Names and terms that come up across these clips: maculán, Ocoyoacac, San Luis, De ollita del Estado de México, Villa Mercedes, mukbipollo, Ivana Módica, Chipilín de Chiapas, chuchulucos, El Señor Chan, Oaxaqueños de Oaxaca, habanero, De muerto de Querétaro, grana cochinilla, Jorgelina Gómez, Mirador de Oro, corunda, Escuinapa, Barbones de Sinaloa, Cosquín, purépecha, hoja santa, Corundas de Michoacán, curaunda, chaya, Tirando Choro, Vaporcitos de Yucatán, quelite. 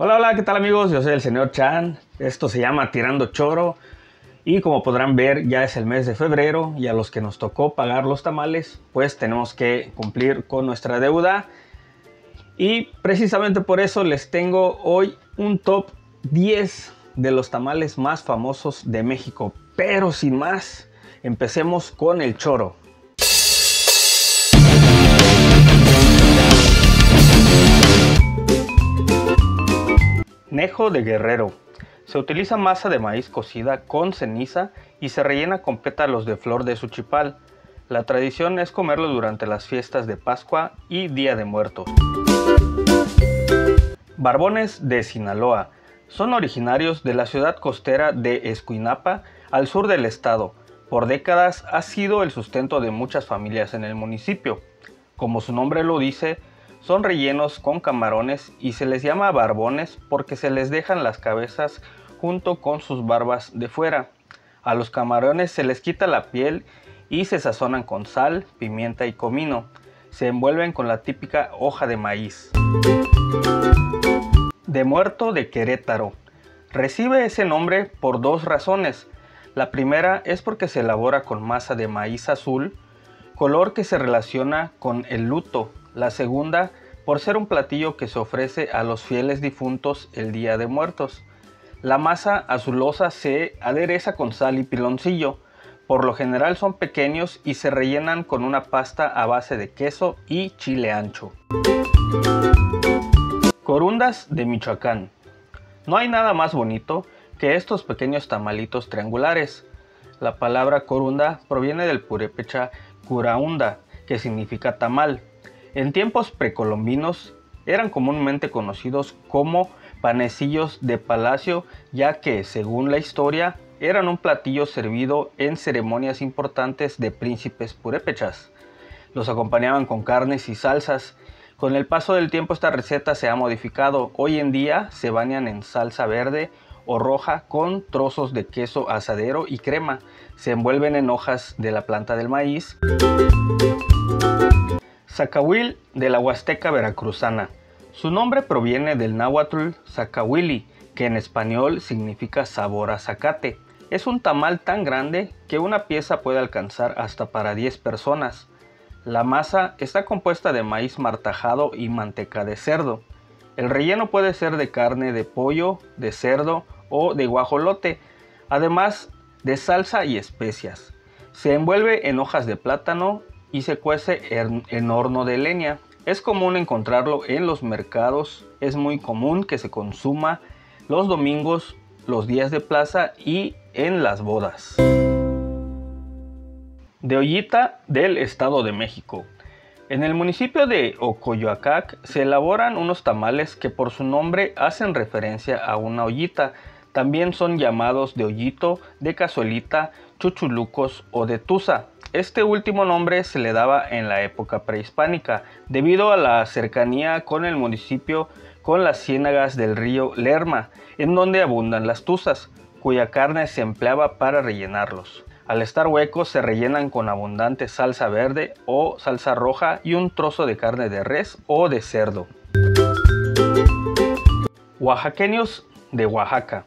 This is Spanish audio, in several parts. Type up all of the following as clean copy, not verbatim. Hola, hola, ¿qué tal amigos? Yo soy el señor Chan, esto se llama Tirando Choro y como podrán ver ya es el mes de febrero y a los que nos tocó pagar los tamales pues tenemos que cumplir con nuestra deuda y precisamente por eso les tengo hoy un top 10 de los tamales más famosos de México. Pero sin más, empecemos con el choro. Nejo de Guerrero. Se utiliza masa de maíz cocida con ceniza y se rellena con pétalos de flor de suchipal. La tradición es comerlo durante las fiestas de Pascua y Día de Muertos. Barbones de Sinaloa. Son originarios de la ciudad costera de Escuinapa, al sur del estado. Por décadas ha sido el sustento de muchas familias en el municipio. Como su nombre lo dice, son rellenos con camarones y se les llama barbones porque se les dejan las cabezas junto con sus barbas de fuera. A los camarones se les quita la piel y se sazonan con sal, pimienta y comino. Se envuelven con la típica hoja de maíz. De muerto de Querétaro. Recibe ese nombre por dos razones. La primera es porque se elabora con masa de maíz azul, color que se relaciona con el luto. La segunda, por ser un platillo que se ofrece a los fieles difuntos el Día de Muertos. La masa azulosa se adereza con sal y piloncillo. Por lo general son pequeños y se rellenan con una pasta a base de queso y chile ancho. Corundas de Michoacán. No hay nada más bonito que estos pequeños tamalitos triangulares. La palabra corunda proviene del purépecha curaunda, que significa tamal. En tiempos precolombinos eran comúnmente conocidos como panecillos de palacio, ya que, según la historia, eran un platillo servido en ceremonias importantes de príncipes purépechas. Los acompañaban con carnes y salsas. Con el paso del tiempo esta receta se ha modificado. Hoy en día se bañan en salsa verde o roja con trozos de queso asadero y crema. Se envuelven en hojas de la planta del maíz. Zacahuil de la huasteca veracruzana. Su nombre proviene del náhuatl zacahuili, que en español significa sabor a zacate. Es un tamal tan grande que una pieza puede alcanzar hasta para 10 personas. La masa está compuesta de maíz martajado y manteca de cerdo. El relleno puede ser de carne de pollo, de cerdo o de guajolote, además de salsa y especias. Se envuelve en hojas de plátano y se cuece en horno de leña. Es común encontrarlo en los mercados. Es muy común que se consuma los domingos, los días de plaza y en las bodas. De ollita del Estado de México. En el municipio de Ocoyoacac se elaboran unos tamales que por su nombre hacen referencia a una ollita. También son llamados de ollito, de cazuelita, chuchulucos o de tusa. Este último nombre se le daba en la época prehispánica, debido a la cercanía con el municipio con las ciénagas del río Lerma, en donde abundan las tuzas, cuya carne se empleaba para rellenarlos. Al estar huecos se rellenan con abundante salsa verde o salsa roja y un trozo de carne de res o de cerdo. Oaxaqueños de Oaxaca.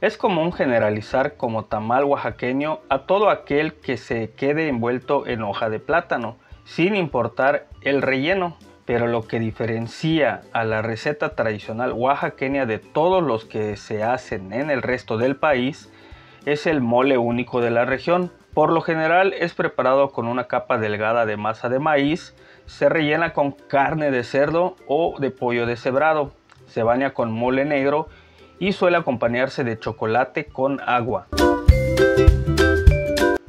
Es común generalizar como tamal oaxaqueño a todo aquel que se quede envuelto en hoja de plátano, sin importar el relleno. Pero lo que diferencia a la receta tradicional oaxaqueña de todos los que se hacen en el resto del país es el mole único de la región. Por lo general es preparado con una capa delgada de masa de maíz, se rellena con carne de cerdo o de pollo deshebrado, se baña con mole negro y suele acompañarse de chocolate con agua.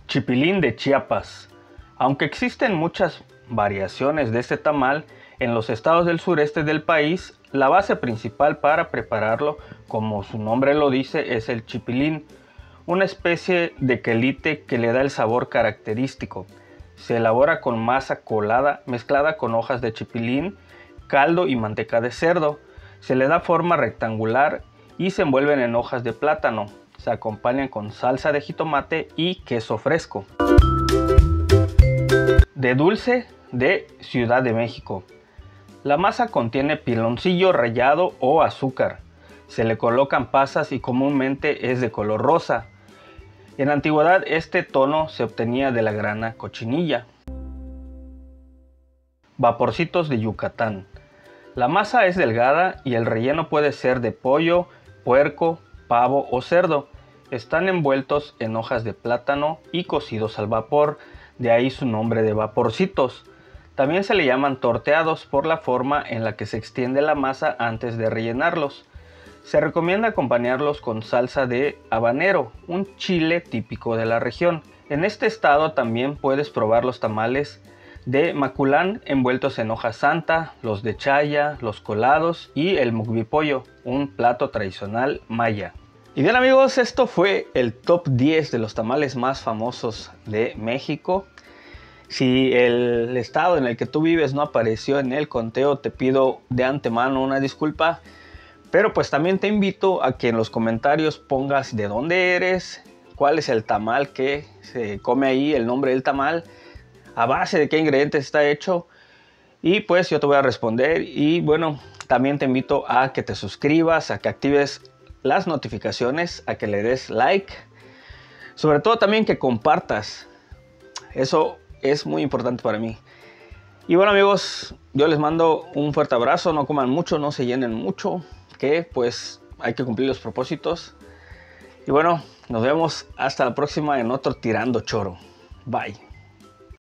Chipilín de Chiapas. Aunque existen muchas variaciones de este tamal, en los estados del sureste del país, la base principal para prepararlo, como su nombre lo dice, es el chipilín, una especie de quelite que le da el sabor característico. Se elabora con masa colada mezclada con hojas de chipilín, caldo y manteca de cerdo. Se le da forma rectangular y se envuelven en hojas de plátano. Se acompañan con salsa de jitomate y queso fresco. De dulce de Ciudad de México. La masa contiene piloncillo rallado o azúcar. Se le colocan pasas y comúnmente es de color rosa. En la antigüedad este tono se obtenía de la grana cochinilla. Vaporcitos de Yucatán. La masa es delgada y el relleno puede ser de pollo, puerco, pavo o cerdo. Están envueltos en hojas de plátano y cocidos al vapor, de ahí su nombre de vaporcitos. También se le llaman torteados por la forma en la que se extiende la masa antes de rellenarlos. Se recomienda acompañarlos con salsa de habanero, un chile típico de la región. En este estado también puedes probar los tamales de maculán envueltos en hoja santa, los de chaya, los colados y el mukbipollo, un plato tradicional maya. Y bien amigos, esto fue el top 10 de los tamales más famosos de México. Si el estado en el que tú vives no apareció en el conteo, te pido de antemano una disculpa. Pero pues también te invito a que en los comentarios pongas de dónde eres, cuál es el tamal que se come ahí, el nombre del tamal, a base de qué ingredientes está hecho. Y pues yo te voy a responder. Y bueno, también te invito a que te suscribas, a que actives las notificaciones, a que le des like, sobre todo también que compartas, eso es muy importante para mí. Y bueno amigos, yo les mando un fuerte abrazo, no coman mucho, no se llenen mucho, que pues hay que cumplir los propósitos. Y bueno, nos vemos hasta la próxima en otro Tirando Choro. Bye.